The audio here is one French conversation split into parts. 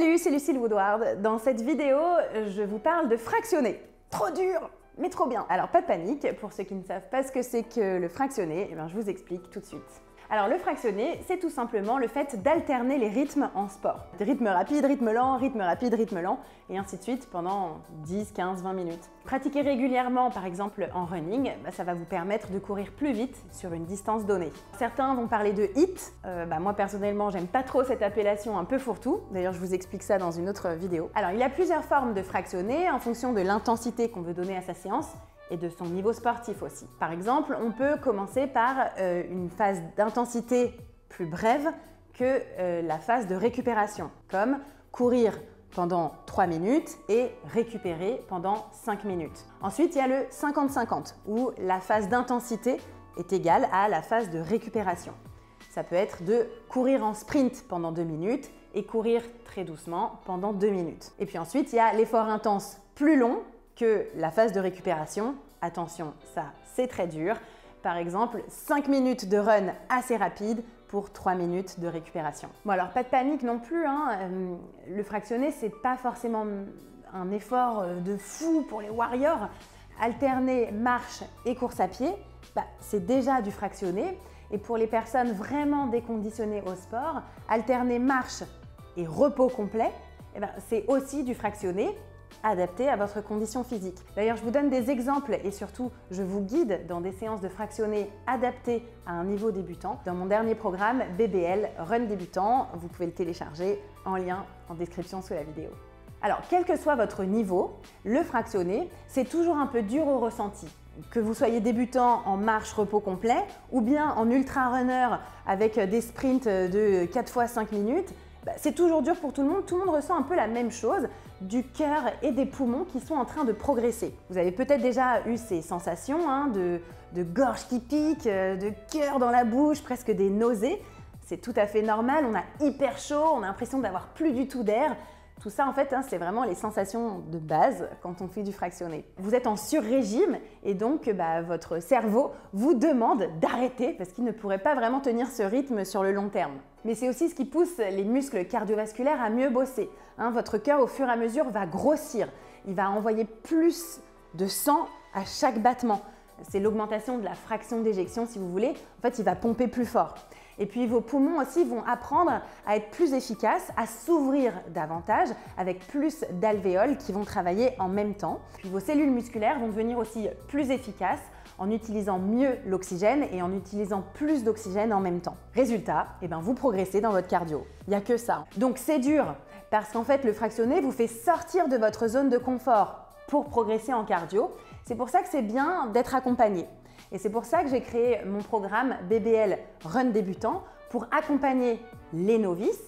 Salut, c'est Lucile Woodward. Dans cette vidéo, je vous parle de fractionner. Trop dur, mais trop bien. Alors pas de panique, pour ceux qui ne savent pas ce que c'est que le fractionner, eh bien, je vous explique tout de suite. Alors le fractionner, c'est tout simplement le fait d'alterner les rythmes en sport. Rythme rapide, rythme lent, rythme rapide, rythme lent, et ainsi de suite pendant 10, 15, 20 minutes. Pratiquer régulièrement, par exemple en running, ça va vous permettre de courir plus vite sur une distance donnée. Certains vont parler de HIIT. Moi personnellement, j'aime pas trop cette appellation un peu fourre-tout. D'ailleurs, je vous explique ça dans une autre vidéo. Alors il y a plusieurs formes de fractionner en fonction de l'intensité qu'on veut donner à sa séance et de son niveau sportif aussi. Par exemple, on peut commencer par une phase d'intensité plus brève que la phase de récupération, comme courir pendant 3 minutes et récupérer pendant 5 minutes. Ensuite, il y a le 50-50, où la phase d'intensité est égale à la phase de récupération. Ça peut être de courir en sprint pendant 2 minutes et courir très doucement pendant 2 minutes. Et puis ensuite, il y a l'effort intense plus long, que la phase de récupération, attention, ça c'est très dur, par exemple 5 minutes de run assez rapide pour 3 minutes de récupération. Bon alors pas de panique non plus, le fractionner c'est pas forcément un effort de fou pour les warriors, alterner marche et course à pied, c'est déjà du fractionner et pour les personnes vraiment déconditionnées au sport, alterner marche et repos complet, c'est aussi du fractionner, adapté à votre condition physique. D'ailleurs, je vous donne des exemples et surtout, je vous guide dans des séances de fractionner adaptées à un niveau débutant. Dans mon dernier programme, BBL Run Débutant, vous pouvez le télécharger en lien en description sous la vidéo. Alors, quel que soit votre niveau, le fractionner, c'est toujours un peu dur au ressenti. Que vous soyez débutant en marche repos complet ou bien en ultra-runner avec des sprints de 4 fois 5 minutes, c'est toujours dur pour tout le monde ressent un peu la même chose, du cœur et des poumons qui sont en train de progresser. Vous avez peut-être déjà eu ces sensations de gorge qui pique, de cœur dans la bouche, presque des nausées. C'est tout à fait normal, on a hyper chaud, on a l'impression d'avoir plus du tout d'air. Tout ça en fait, c'est vraiment les sensations de base quand on fait du fractionné. Vous êtes en sur-régime et donc votre cerveau vous demande d'arrêter parce qu'il ne pourrait pas vraiment tenir ce rythme sur le long terme. Mais c'est aussi ce qui pousse les muscles cardiovasculaires à mieux bosser. Votre cœur au fur et à mesure va grossir, il va envoyer plus de sang à chaque battement. C'est l'augmentation de la fraction d'éjection si vous voulez, en fait il va pomper plus fort. Et puis vos poumons aussi vont apprendre à être plus efficaces, à s'ouvrir davantage avec plus d'alvéoles qui vont travailler en même temps. Puis vos cellules musculaires vont devenir aussi plus efficaces en utilisant mieux l'oxygène et en utilisant plus d'oxygène en même temps. Résultat, vous progressez dans votre cardio. Il n'y a que ça. Donc c'est dur parce qu'en fait le fractionner vous fait sortir de votre zone de confort pour progresser en cardio. C'est pour ça que c'est bien d'être accompagné. Et c'est pour ça que j'ai créé mon programme BBL Run Débutant pour accompagner les novices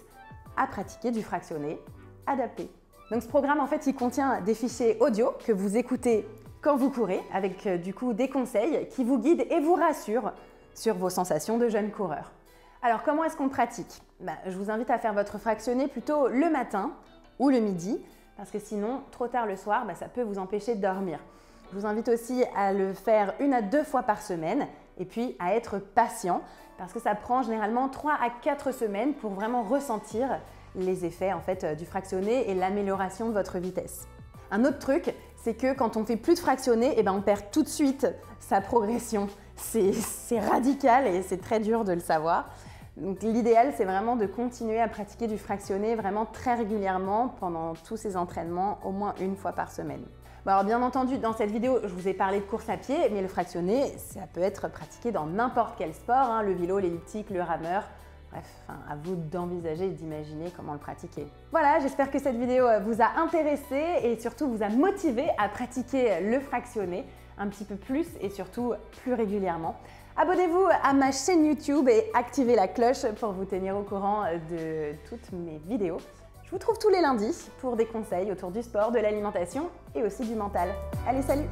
à pratiquer du fractionné adapté. Donc ce programme en fait il contient des fichiers audio que vous écoutez quand vous courez avec du coup des conseils qui vous guident et vous rassurent sur vos sensations de jeune coureur. Alors comment est-ce qu'on pratique ? Je vous invite à faire votre fractionné plutôt le matin ou le midi parce que sinon trop tard le soir ça peut vous empêcher de dormir. Je vous invite aussi à le faire 1 à 2 fois par semaine et puis à être patient parce que ça prend généralement 3 à 4 semaines pour vraiment ressentir les effets en fait du fractionné et l'amélioration de votre vitesse. Un autre truc, c'est que quand on fait plus de fractionné, on perd tout de suite sa progression. C'est radical et c'est très dur de le savoir. Donc l'idéal, c'est vraiment de continuer à pratiquer du fractionné vraiment très régulièrement pendant tous ces entraînements, au moins 1 fois par semaine. Alors bien entendu, dans cette vidéo, je vous ai parlé de course à pied, mais le fractionné, ça peut être pratiqué dans n'importe quel sport, le vélo, l'elliptique, le rameur, bref, à vous d'envisager et d'imaginer comment le pratiquer. Voilà, j'espère que cette vidéo vous a intéressé et surtout vous a motivé à pratiquer le fractionné un petit peu plus et surtout plus régulièrement. Abonnez-vous à ma chaîne YouTube et activez la cloche pour vous tenir au courant de toutes mes vidéos. Je vous trouve tous les lundis pour des conseils autour du sport, de l'alimentation et aussi du mental. Allez, salut!